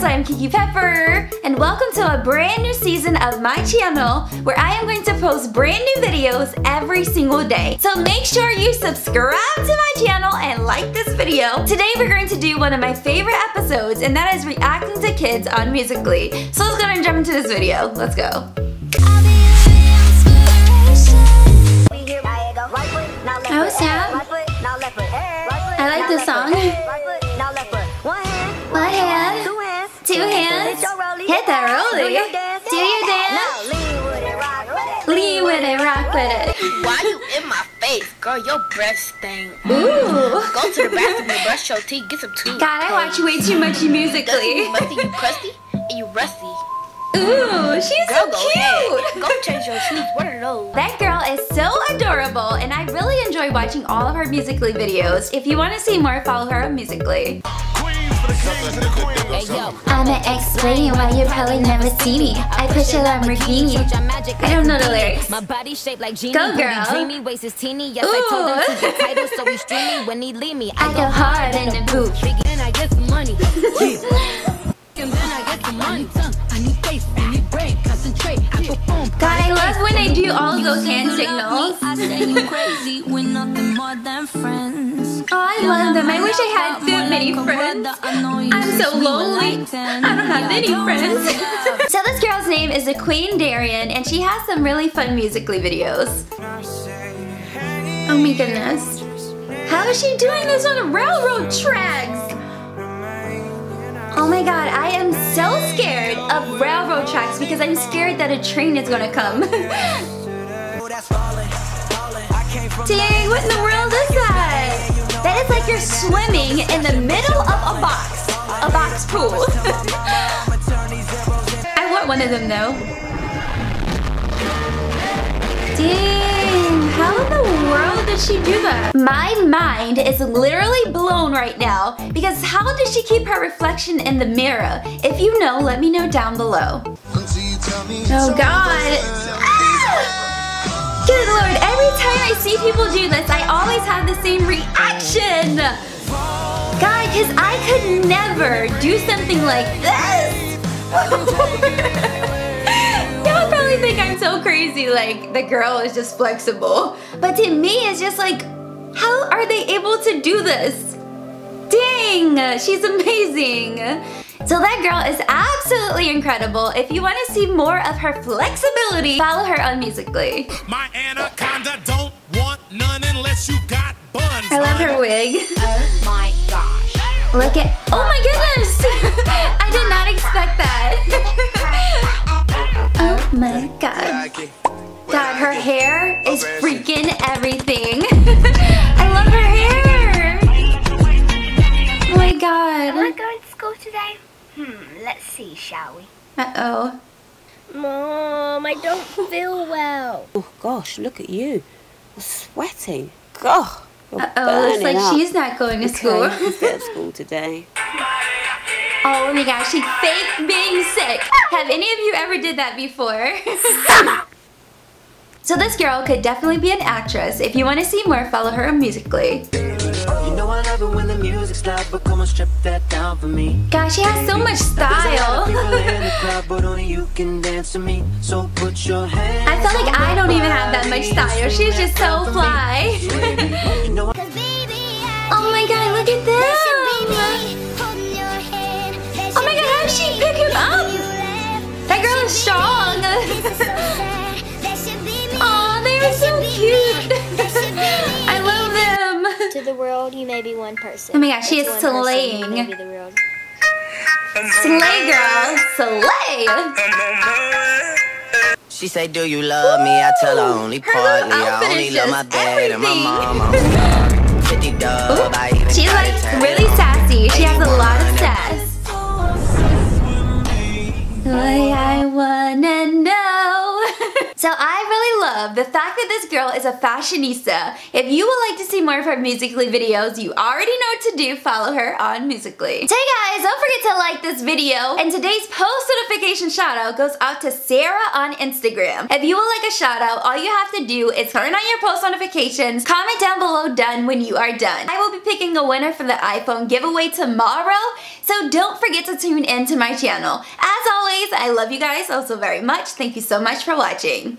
guys, I'm Kiki Pepper, and welcome to a brand new season of my channel where I am going to post brand new videos every single day. So make sure you subscribe to my channel and like this video. Today we're going to do one of my favorite episodes, and that is reacting to kids on Musical.ly. So let's go ahead and jump into this video. Let's go. I was sad. I like this song. One hand, two hands, hit that rollie. Do your dance. Lean with it, rock with it. Why you in my face? Girl, your breath stink. Ooh. Go to the bathroom and brush your teeth, get some toothpaste. God, I watch way too much Musical.ly. You crusty and you rusty. Ooh, she's so cute! Go change your shoes, what are those? That girl is so adorable, and I really enjoy watching all of her Musical.ly videos. If you want to see more, follow her on Musical.ly. I'ma explain why you probably never see me. I push it on Rikini. I don't know the lyrics. My body shaped like genie. Go girl. Ooh. I go hard in the booth. Then I get some money. And then I get some money. God, I love when they do all those hand signals. I say you crazy, we're nothing more than friends. Oh, I love them. I wish I had that many friends. I'm so lonely. I don't have any friends. So this girl's name is the Queen Darian, and she has some really fun Musical.ly videos. Oh my goodness. How is she doing this on the railroad tracks? Oh my god, I am so scared of railroad tracks because I'm scared that a train is gonna come. Dang, what in the world is that? That is like you're swimming in the middle of a box pool. I want one of them though. Dang, how in the world? She do that? My mind is literally blown right now because how does she keep her reflection in the mirror? If you know, let me know down below. Oh god. Ah! Good lord, every time I see people do this, I always have the same reaction. God, because I could never do something like this. Y'all probably think I'm so crazy, like the girl is just flexible. But to me, it's just like, how are they able to do this? Dang, she's amazing. So that girl is absolutely incredible. If you want to see more of her flexibility, follow her on Musical.ly. My anaconda don't want none unless you got buns. I love her wig. Oh my gosh. Look at, oh my goodness. I did not expect that. Oh my god. God, her hair is freaking everything. I love her hair. Oh my god. Am I going to school today? Let's see, shall we? Uh-oh. Mom, I don't feel well. Oh gosh, look at you. You're sweating. God. Uh-oh, looks like she's not going to school. She's at school today. Oh my gosh, she faked being sick. Have any of you ever did that before? So this girl could definitely be an actress. If you want to see more, follow her on Musical.ly. You know I love it when the music's loud, but come and strip that down for me. God, she has so much style. I feel like I don't even have that much style. She's just so fly. Oh my god, look at this! Oh my god, how did she pick him up? That girl is strong. So cute. I love them. To the world, you may be one person. Oh my gosh, she is slaying. Slay girl, slay. She say, do you love me? I tell her only partly. I only love my dad and my mama. She's like really sassy. She has a lot of sass. I wanna know. So So I really love the fact that this girl is a fashionista. If you would like to see more of her Musical.ly videos, you already know what to do. Follow her on Musical.ly. So hey guys, don't forget to like this video, and today's post notification shout out goes out to Sarah on Instagram. If you would like a shout out, all you have to do is turn on your post notifications, comment down below done when you are done. I will be picking a winner for the iPhone giveaway tomorrow, so don't forget to tune in to my channel. As always, I love you guys also very much. Thank you so much for watching.